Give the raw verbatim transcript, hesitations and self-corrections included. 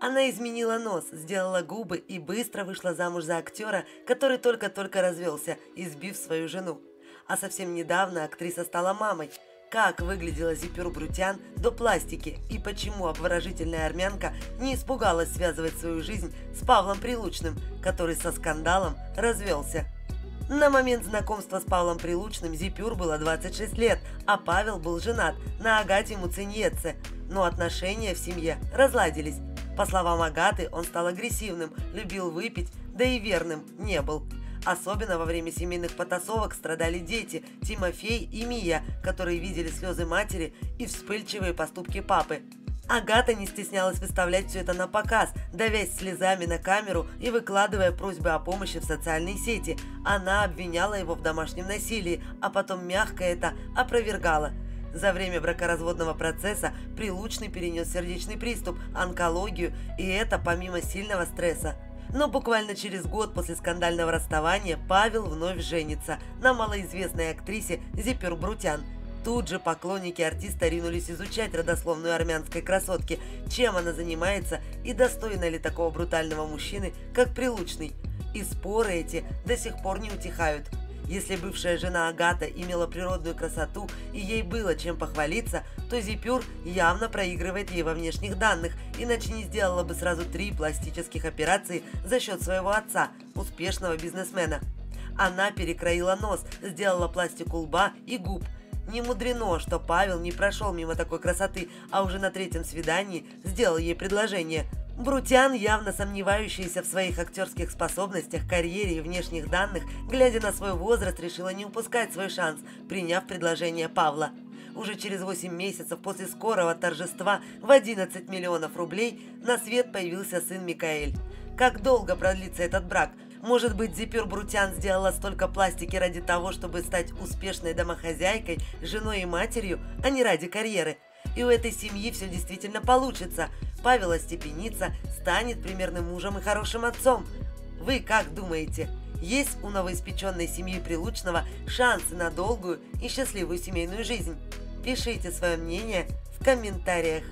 Она изменила нос, сделала губы и быстро вышла замуж за актера, который только-только развелся, избив свою жену. А совсем недавно актриса стала мамой. Как выглядела Зепюр Брутян до пластики и почему обворожительная армянка не испугалась связывать свою жизнь с Павлом Прилучным, который со скандалом развелся. На момент знакомства с Павлом Прилучным Зепюр было двадцать шесть лет, а Павел был женат на Агате Муценьеце, но отношения в семье разладились. По словам Агаты, он стал агрессивным, любил выпить, да и верным не был. Особенно во время семейных потасовок страдали дети Тимофей и Мия, которые видели слезы матери и вспыльчивые поступки папы. Агата не стеснялась выставлять все это на показ, давясь слезами на камеру и выкладывая просьбы о помощи в социальной сети. Она обвиняла его в домашнем насилии, а потом мягко это опровергала. За время бракоразводного процесса Прилучный перенес сердечный приступ, онкологию, и это помимо сильного стресса. Но буквально через год после скандального расставания Павел вновь женится на малоизвестной актрисе Зепюр Брутян. Тут же поклонники артиста ринулись изучать родословную армянской красотки, чем она занимается и достойна ли такого брутального мужчины, как Прилучный. И споры эти до сих пор не утихают. Если бывшая жена Агата имела природную красоту и ей было чем похвалиться, то Зепюр явно проигрывает ей во внешних данных, иначе не сделала бы сразу три пластических операции за счет своего отца, успешного бизнесмена. Она перекроила нос, сделала пластику лба и губ. Не мудрено, что Павел не прошел мимо такой красоты, а уже на третьем свидании сделал ей предложение. Брутян, явно сомневающаяся в своих актерских способностях, карьере и внешних данных, глядя на свой возраст, решила не упускать свой шанс, приняв предложение Павла. Уже через восемь месяцев после скорого торжества в одиннадцать миллионов рублей на свет появился сын Микаэль. Как долго продлится этот брак? Может быть, Зепюр Брутян сделала столько пластики ради того, чтобы стать успешной домохозяйкой, женой и матерью, а не ради карьеры. И у этой семьи все действительно получится. Павел остепенится, станет примерным мужем и хорошим отцом. Вы как думаете, есть у новоиспеченной семьи Прилучного шансы на долгую и счастливую семейную жизнь? Пишите свое мнение в комментариях.